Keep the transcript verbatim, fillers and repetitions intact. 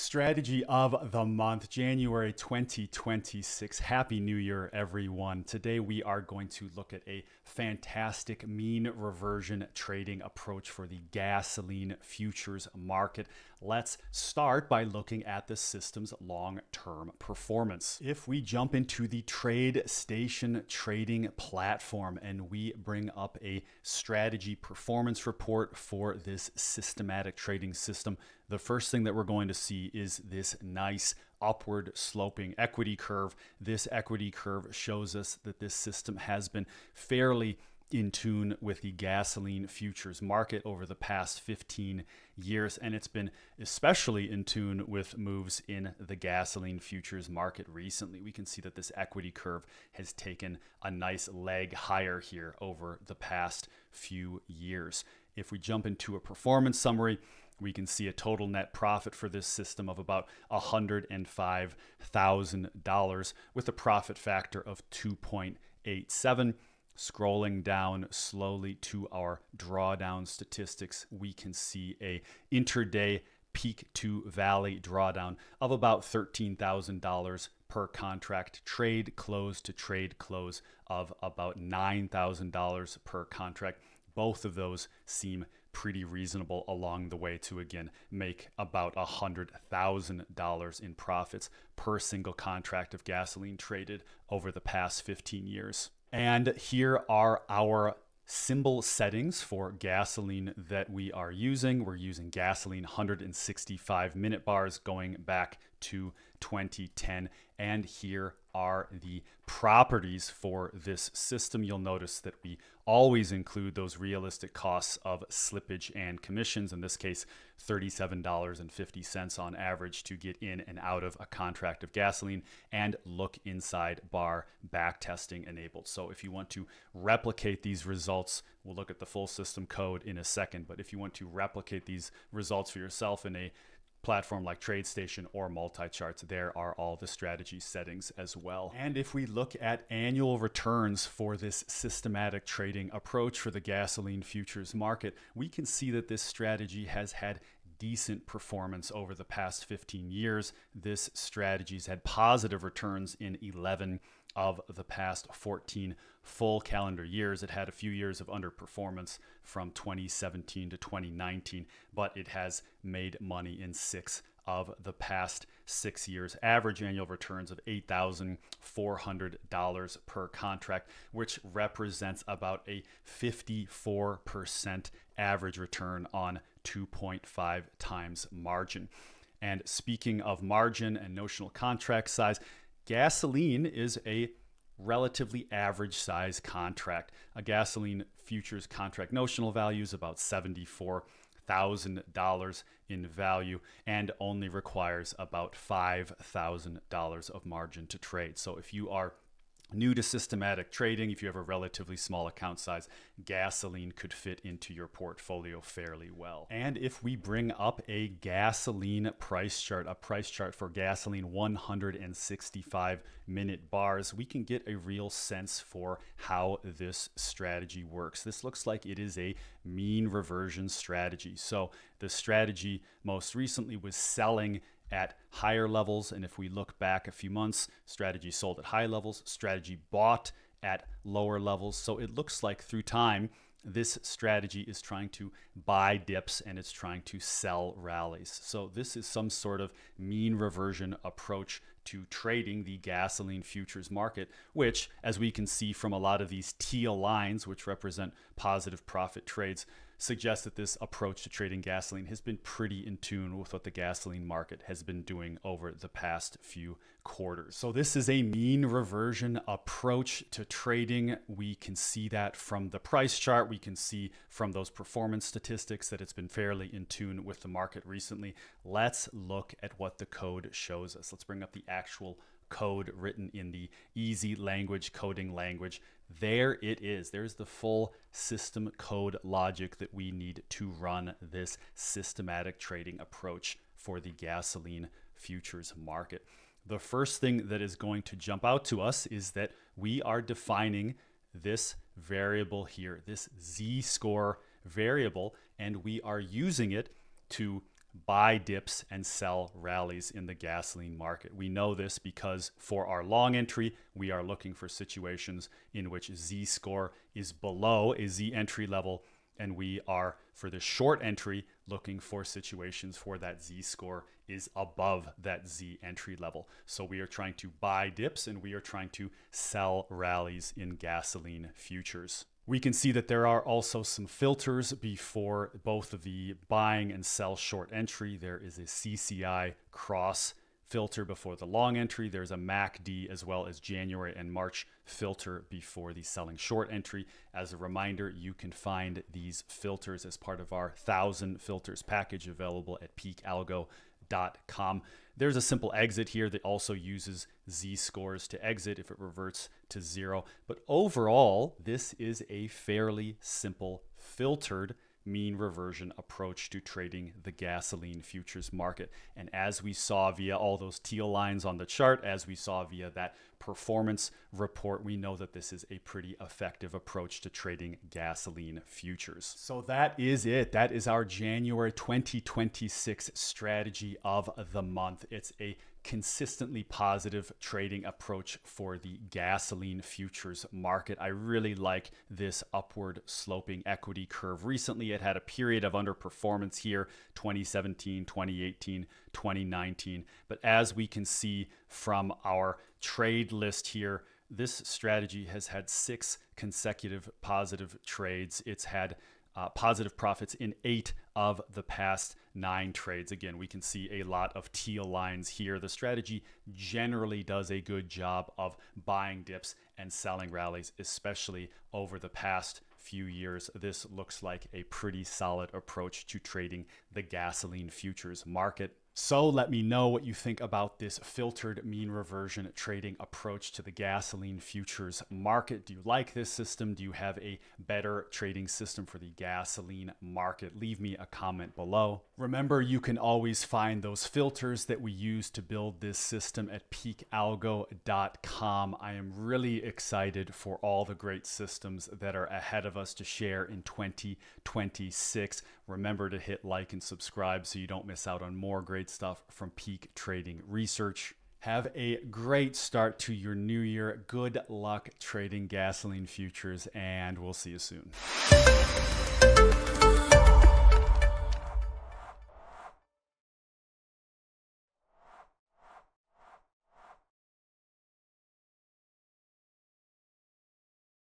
Strategy of the month, January twenty twenty-six. Happy New Year, everyone. Today we are going to look at a fantastic mean reversion trading approach for the gasoline futures market. Let's start by looking at the system's long-term performance. If we jump into the TradeStation trading platform and we bring up a strategy performance report for this systematic trading system, the first thing that we're going to see is this nice upward sloping equity curve. This equity curve shows us that this system has been fairly in tune with the gasoline futures market over the past fifteen years, and it's been especially in tune with moves in the gasoline futures market recently. We can see that this equity curve has taken a nice leg higher here over the past few years. If we jump into a performance summary, we can see a total net profit for this system of about one hundred five thousand dollars with a profit factor of two point eight seven. Scrolling down slowly to our drawdown statistics, we can see a intraday peak to valley drawdown of about thirteen thousand dollars per contract, trade close to trade close of about nine thousand dollars per contract. Both of those seem pretty reasonable along the way to, again, make about one hundred thousand dollars in profits per single contract of gasoline traded over the past fifteen years. And here are our symbol settings for gasoline that we are using. We're using gasoline one hundred sixty-five minute bars going back to twenty ten. And here are the properties for this system. You'll notice that we always include those realistic costs of slippage and commissions, in this case thirty-seven dollars and fifty cents on average to get in and out of a contract of gasoline, and look inside bar backtesting enabled. So if you want to replicate these results, we'll look at the full system code in a second, but if you want to replicate these results for yourself in a platform like TradeStation or MultiCharts, there are all the strategy settings as well. And if we look at annual returns for this systematic trading approach for the gasoline futures market, we can see that this strategy has had decent performance over the past fifteen years. This strategy's had positive returns in eleven of the past fourteen full calendar years. It had a few years of underperformance from twenty seventeen to twenty nineteen, but it has made money in six of the past six years. Average annual returns of eight thousand four hundred dollars per contract, which represents about a fifty-four percent average return on two point five times margin. And speaking of margin and notional contract size, gasoline is a relatively average size contract. A gasoline futures contract notional value is about seventy-four thousand dollars in value and only requires about five thousand dollars of margin to trade. So if you are new to systematic trading, if you have a relatively small account size, gasoline could fit into your portfolio fairly well. And if we bring up a gasoline price chart, a price chart for gasoline one hundred sixty-five minute bars, we can get a real sense for how this strategy works. This looks like it is a mean reversion strategy. So the strategy most recently was selling at higher levels, and if we look back a few months, strategy sold at high levels, strategy bought at lower levels. So it looks like through time, this strategy is trying to buy dips and it's trying to sell rallies. So this is some sort of mean reversion approach to trading the gasoline futures market, which, as we can see from a lot of these teal lines, which represent positive profit trades, suggests that this approach to trading gasoline has been pretty in tune with what the gasoline market has been doing over the past few quarters. So this is a mean reversion approach to trading. We can see that from the price chart. We can see from those performance statistics that it's been fairly in tune with the market recently. Let's look at what the code shows us. Let's bring up the actual code written in the EasyLanguage coding language. There it is. There's the full system code logic that we need to run this systematic trading approach for the gasoline futures market. The first thing that is going to jump out to us is that we are defining this variable here, this z-score variable, and we are using it to buy dips and sell rallies in the gasoline market. We know this because for our long entry, we are looking for situations in which Z-score is below a Z-entry level, and we are, for the short entry, looking for situations for that Z-score is above that Z-entry level. So we are trying to buy dips and we are trying to sell rallies in gasoline futures. We can see that there are also some filters before both of the buying and sell short entry. There is a C C I cross filter before the long entry. There's a M A C D as well as January and March filter before the selling short entry. As a reminder, you can find these filters as part of our thousand filters package available at peak algo dot com. There's a simple exit here that also uses Z-scores to exit if it reverts to zero. But overall, this is a fairly simple filtered mean reversion approach to trading the gasoline futures market. And as we saw via all those teal lines on the chart, as we saw via that performance report, we know that this is a pretty effective approach to trading gasoline futures. So that is it. That is our January twenty twenty-six strategy of the month. It's a consistently positive trading approach for the gasoline futures market. I really like this upward sloping equity curve. Recently, it had a period of underperformance here, twenty seventeen, twenty eighteen, twenty nineteen. But as we can see from our trade list here, this strategy has had six consecutive positive trades. It's had Uh, positive profits in eight of the past nine trades. Again, we can see a lot of teal lines here. The strategy generally does a good job of buying dips and selling rallies, especially over the past few years. This looks like a pretty solid approach to trading the gasoline futures market. So let me know what you think about this filtered mean reversion trading approach to the gasoline futures market. Do you like this system? Do you have a better trading system for the gasoline market? Leave me a comment below. Remember, you can always find those filters that we use to build this system at peak algo dot com. I am really excited for all the great systems that are ahead of us to share in twenty twenty-six. Remember to hit like and subscribe so you don't miss out on more great stuff from Peak Trading Research. Have a great start to your new year. Good luck trading gasoline futures, and we'll see you soon.